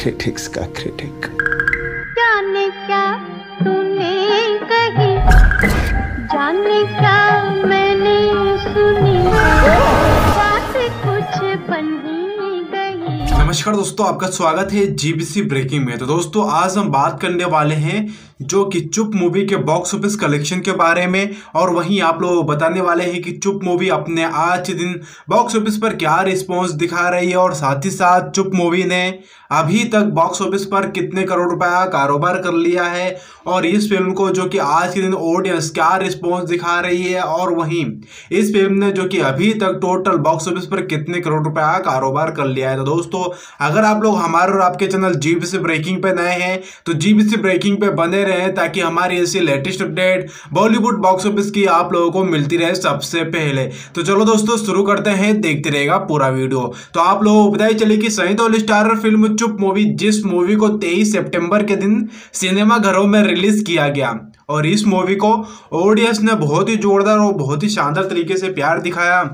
Critics का critic. जाने क्या तूने कही, जाने क्या मैंने सुनी, बात कुछ बन गई। नमस्कार दोस्तों, आपका स्वागत है जीबीसी ब्रेकिंग में। तो दोस्तों आज हम बात करने वाले हैं जो कि चुप मूवी के बॉक्स ऑफिस कलेक्शन के बारे में, और वहीं आप लोग बताने वाले हैं कि चुप मूवी अपने आज के दिन बॉक्स ऑफिस पर क्या रिस्पांस दिखा रही है, और साथ ही साथ चुप मूवी ने अभी तक बॉक्स ऑफिस पर कितने करोड़ रुपए का कारोबार कर लिया है, और इस फिल्म को जो कि आज के दिन ऑडियंस क्या रिस्पॉन्स दिखा रही है, और वहीं इस फिल्म ने जो कि अभी तक टोटल बॉक्स ऑफिस पर कितने करोड़ रुपए का कारोबार कर लिया है। तो दोस्तों अगर आप लोग हमारे और आपके चैनल जीबीसी ब्रेकिंग पर नए हैं तो जीबीसी ब्रेकिंग पर बने रहे ताकि हमारी ऐसी latest update Bollywood box office की आप लोगों को मिलती रहे सबसे पहले। तो चलो दोस्तों शुरू करते हैं, देखते रहेगा पूरा वीडियो। तो आप लोगों को बताइए चलिए कि Sunny Deol starrer film Chup movie, जिस मूवी को 23 सितंबर के दिन सिनेमाघरों में रिलीज किया गया, और इस मूवी को ऑडियंस ने बहुत ही जोरदार और बहुत ही शानदार तरीके से प्यार दिखाया,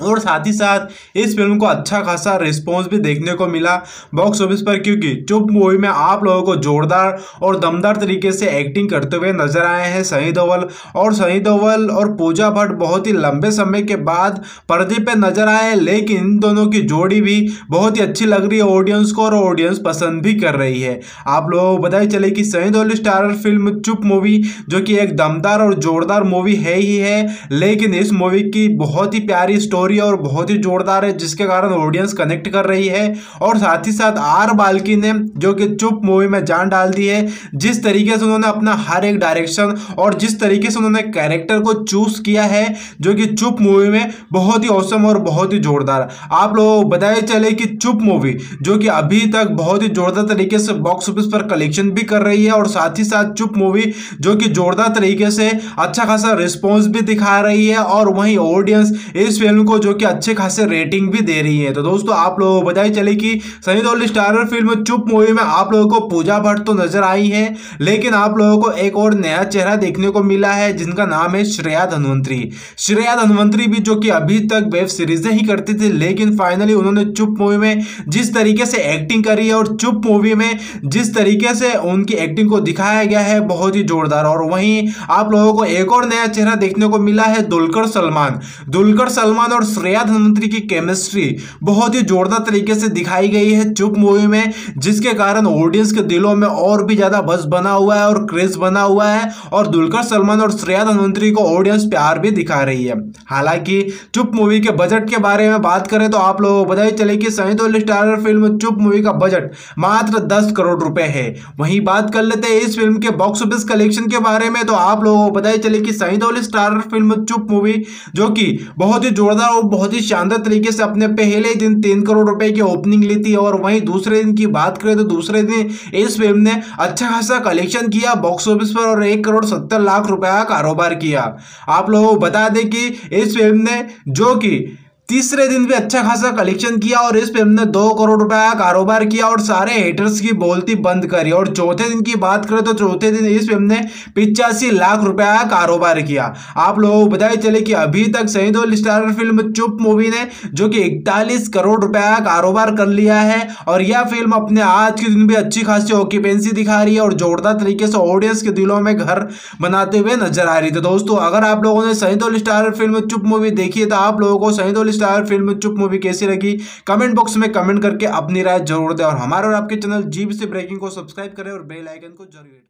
और साथ ही साथ इस फिल्म को अच्छा खासा रिस्पॉन्स भी देखने को मिला बॉक्स ऑफिस पर, क्योंकि चुप मूवी में आप लोगों को जोरदार और दमदार तरीके से एक्टिंग करते हुए नजर आए हैं सनी देओल और पूजा भट्ट। बहुत ही लंबे समय के बाद पर्दे पे नजर आए, लेकिन इन दोनों की जोड़ी भी बहुत ही अच्छी लग रही है ऑडियंस को, और ऑडियंस पसंद भी कर रही है। आप लोगों को बताइए चले कि Sunny Deol starrer film Chup movie जो कि एक दमदार और जोरदार मूवी है ही है, लेकिन इस मूवी की बहुत ही प्यारी स्टोरी और बहुत ही जोरदार है, जिसके कारण ऑडियंस कनेक्ट कर रही है। और साथ ही साथ आर बाल्की ने जो कि चुप मूवी में जान डाल दी है, जिस तरीके से उन्होंने अपना हर एक डायरेक्शन और जिस तरीके से उन्होंने कैरेक्टर को चूज किया है, जो कि चुप मूवी में बहुत ही औसम और बहुत ही जोरदार। आप लोग बताए चले कि चुप मूवी जो कि अभी तक बहुत ही जोरदार तरीके से बॉक्स ऑफिस पर कलेक्शन भी कर रही है, और साथ ही साथ चुप मूवी जो कि जोरदार तरीके से अच्छा खासा रिस्पॉन्स भी दिखा रही है, और वहीं ऑडियंस इस फिल्म को जो कि अच्छे खासे रेटिंग भी दे रही है। तो दोस्तों आप लोगों को बताइए चले कि Sunny Deol starrer film Chup movie में आप लोगों को पूजा भट्ट तो नजर आई है, लेकिन आप लोगों को एक और नया चेहरा देखने को मिला है जिनका नाम है श्रेया धनवंतरी। श्रेया धनवंतरी भी जो कि अभी तक वेब सीरीजें ही करती थी, लेकिन फाइनली उन्होंने चुप मूवी में जिस तरीके से एक्टिंग करी है और चुप मूवी में जिस तरीके से उनकी एक्टिंग को दिखाया गया है बहुत ही जोरदार। और वहीं आप लोगों को एक और नया चेहरा देखने को मिला है दुलकर सलमान और श्रेया धनवंतरी की केमिस्ट्री बहुत ही जोरदार तरीके से दिखाई गई है चुप मूवी में, जिसके कारण ऑडियंस के दिलों में और भी ज्यादा बस बना हुआ है और क्रेज बना हुआ है, और दुलकर सलमान और श्रेया धनवंतरी को ऑडियंस प्यार भी दिखा रही है। हालांकि चुप मूवी के बजट के बारे में बात करें तो आप लोगों को बताइए चले कि Sunny Deol starrer film Chup movie का बजट मात्र 10 करोड़ रुपए है। वहीं बात कर लेते हैं इस फिल्म के बॉक्स ऑफिस कलेक्शन के बारे में, तो आप लोगों को बताइए चले कि Sunny Deol starrer film Chup movie जो कि बहुत ही जोरदार बहुत ही शानदार तरीके से अपने पहले दिन 3 करोड़ रुपए की ओपनिंग ली थी, और वहीं दूसरे दिन की बात करें तो दूसरे दिन इस फिल्म ने अच्छा खासा कलेक्शन किया बॉक्स ऑफिस पर और 1 करोड़ 70 लाख रुपए का कारोबार किया। आप लोगों को बता दें कि इस फिल्म ने जो कि तीसरे दिन भी अच्छा खासा कलेक्शन किया और इस फिल्म ने 2 करोड़ रुपए का कारोबार किया और सारे हेटर्स की बोलती बंद करी। और चौथे दिन की बात करें तो चौथे दिन इस फिल्म ने 85 लाख रुपए का कारोबार किया। आप लोगों को बताइए चले कि अभी तक Sunny Deol starrer film Chup movie ने जो कि 41 करोड़ रुपए का कारोबार कर लिया है, और यह फिल्म अपने आज के दिन भी अच्छी खासी ऑक्यूपेंसी दिखा रही है और जोरदार तरीके से ऑडियंस के दिलों में घर बनाते हुए नजर आ रही है। तो दोस्तों अगर आप लोगों ने Sunny Deol starrer film Chup movie देखी है तो आप लोगों को Sunny Deol starrer film Chup movie कैसी लगी कमेंट बॉक्स में कमेंट करके अपनी राय जरूर दें, और हमारे और आपके चैनल जीबीसी ब्रेकिंग को सब्सक्राइब करें और बेल आइकन को जरूर